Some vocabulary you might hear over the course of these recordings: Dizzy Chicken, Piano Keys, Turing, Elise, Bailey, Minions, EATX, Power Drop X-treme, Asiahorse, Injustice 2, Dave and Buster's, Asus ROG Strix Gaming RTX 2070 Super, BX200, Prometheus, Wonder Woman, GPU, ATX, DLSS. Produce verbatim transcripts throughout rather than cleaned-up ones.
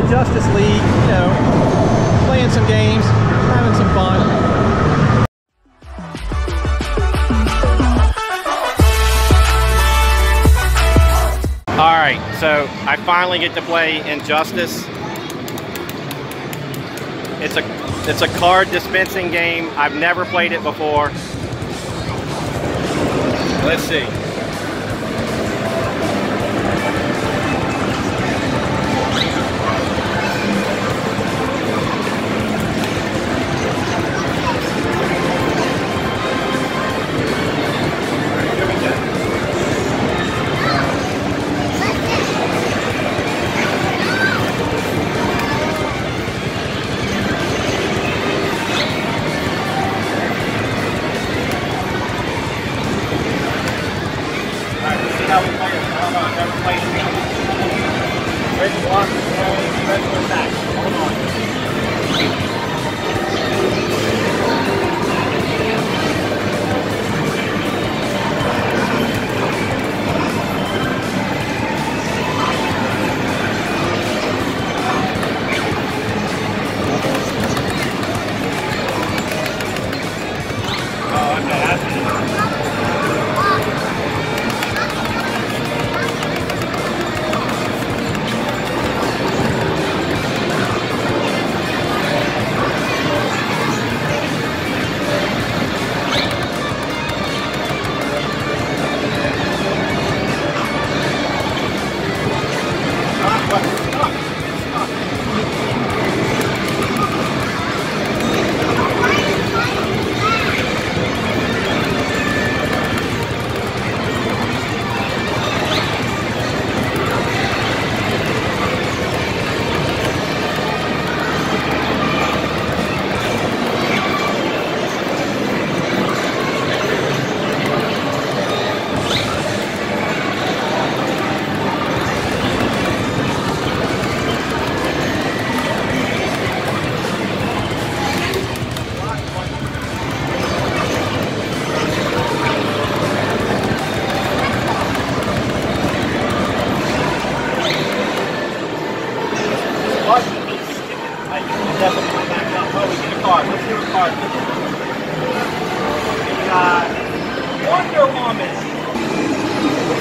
the Justice League, you know, playing some games, having some fun. Alright, so I finally get to play Injustice. It's a it's a card dispensing game. I've never played it before. Let's see.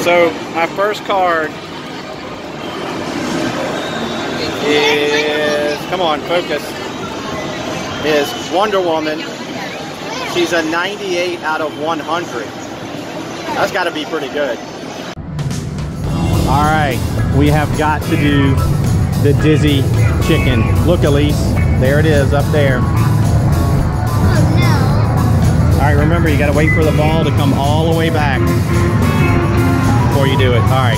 So my first card is, come on, focus, is Wonder Woman. She's a ninety-eight out of one hundred. That's got to be pretty good. All right, we have got to do the Dizzy Chicken. Look, Elise, there it is up there. Oh, no. All right, remember, you got to wait for the ball to come all the way back before you do it. All right.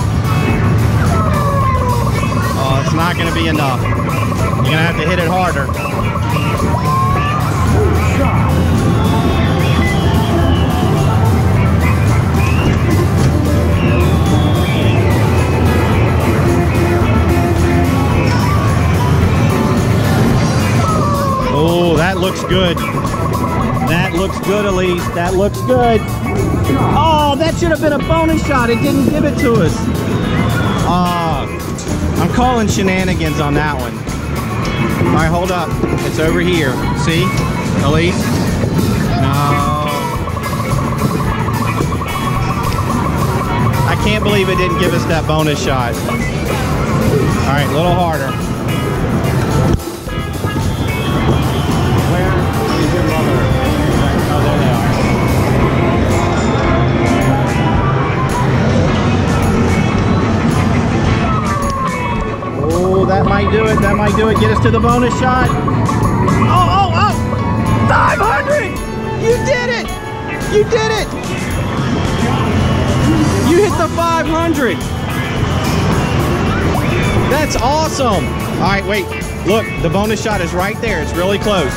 Oh, it's not going to be enough. You're going to have to hit it harder. Oh, that looks good. That looks good, Elise. That looks good. Oh, that should have been a bonus shot. It didn't give it to us. Uh, I'm calling shenanigans on that one. All right, hold up. It's over here. See? Elise? No. I can't believe it didn't give us that bonus shot. All right, a little harder. That might do it. That might do it. Get us to the bonus shot. Oh, oh, oh! five hundred! You did it! You did it! You hit the five hundred! That's awesome! All right, wait. Look, the bonus shot is right there. It's really close.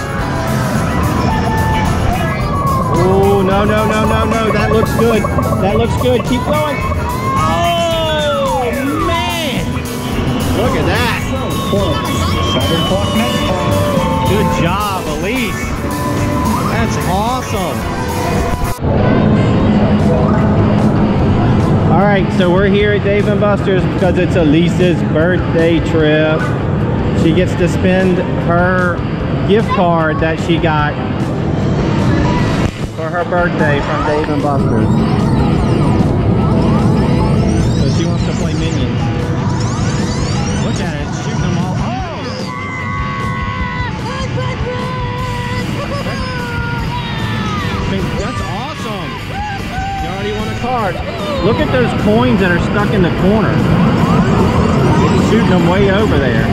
Oh, no, no, no, no, no. That looks good. That looks good. Keep going. Oh, man! Look at that. Good job, Elise. That's awesome. All right, so we're here at Dave and Buster's because it's Elise's birthday trip. She gets to spend her gift card that she got for her birthday from Dave and Buster's. So she wants to play Minions. Look at it, shooting them all. Oh! That's, that's awesome. You already won a card. Look at those coins that are stuck in the corner. It's shooting them way over there.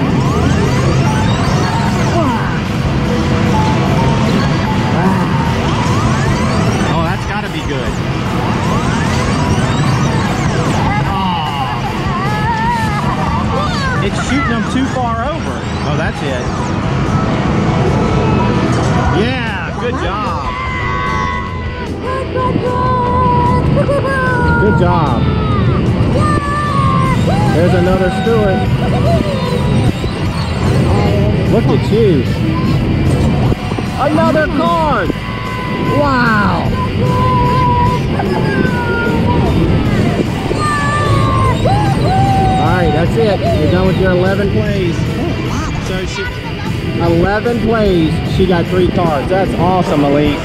Good. Oh. It's shooting them too far over. Oh, that's it. Yeah, good job. Good job. There's another Stewart. Look at you. Another card. Wow. Alright, that's it. You're done with your eleven plays. So she, eleven plays, she got three cards. That's awesome, Elise.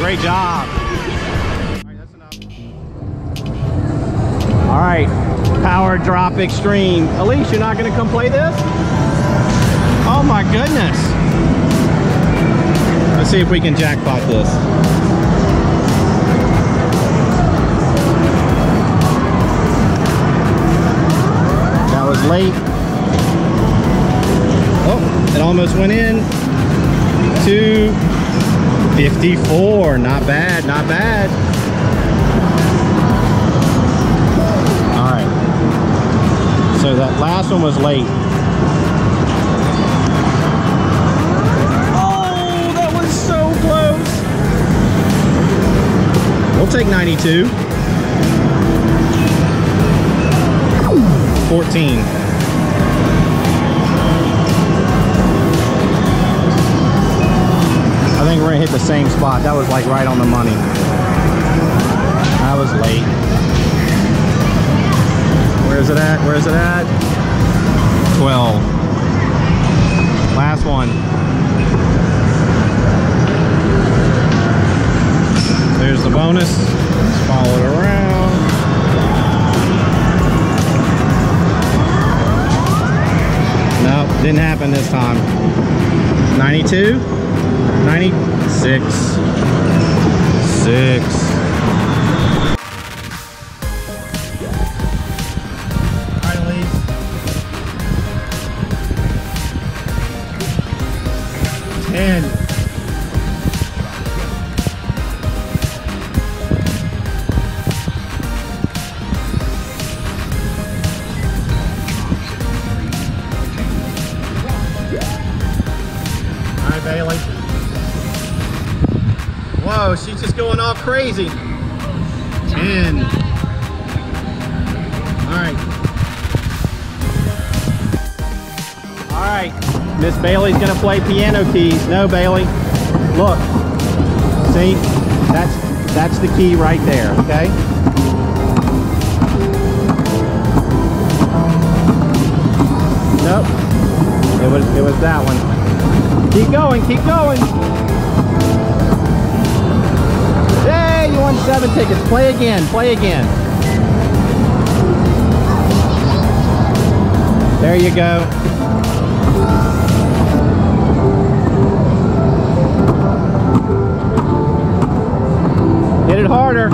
Great job. All right, Power Drop X-treme. Elise, you're not gonna come play this? Oh my goodness. Let's see if we can jackpot this. That was late. Oh, it almost went in. Two. fifty-four, not bad, not bad. All right, so that last one was late. Oh, that was so close. We'll take ninety-two. fourteen. I think we're gonna hit the same spot. That was like right on the money. That was late. Where is it at? Where is it at? twelve. Last one. There's the bonus. Let's follow it around. Nope, didn't happen this time. ninety-two. ninety-six. Six. Oh, she's just going all crazy. ten. All right. All right. Miss Bailey's going to play Piano Keys. No, Bailey. Look. See? That's, that's the key right there, okay? Nope. It was, it was that one. Keep going. Keep going. Seven tickets. Play again. Play again. There you go. Hit it harder.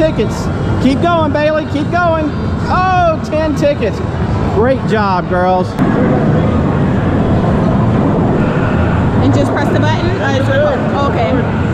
tickets. Keep going, Bailey, keep going. Oh, ten tickets. Great job, girls. And just press the button? Uh, okay.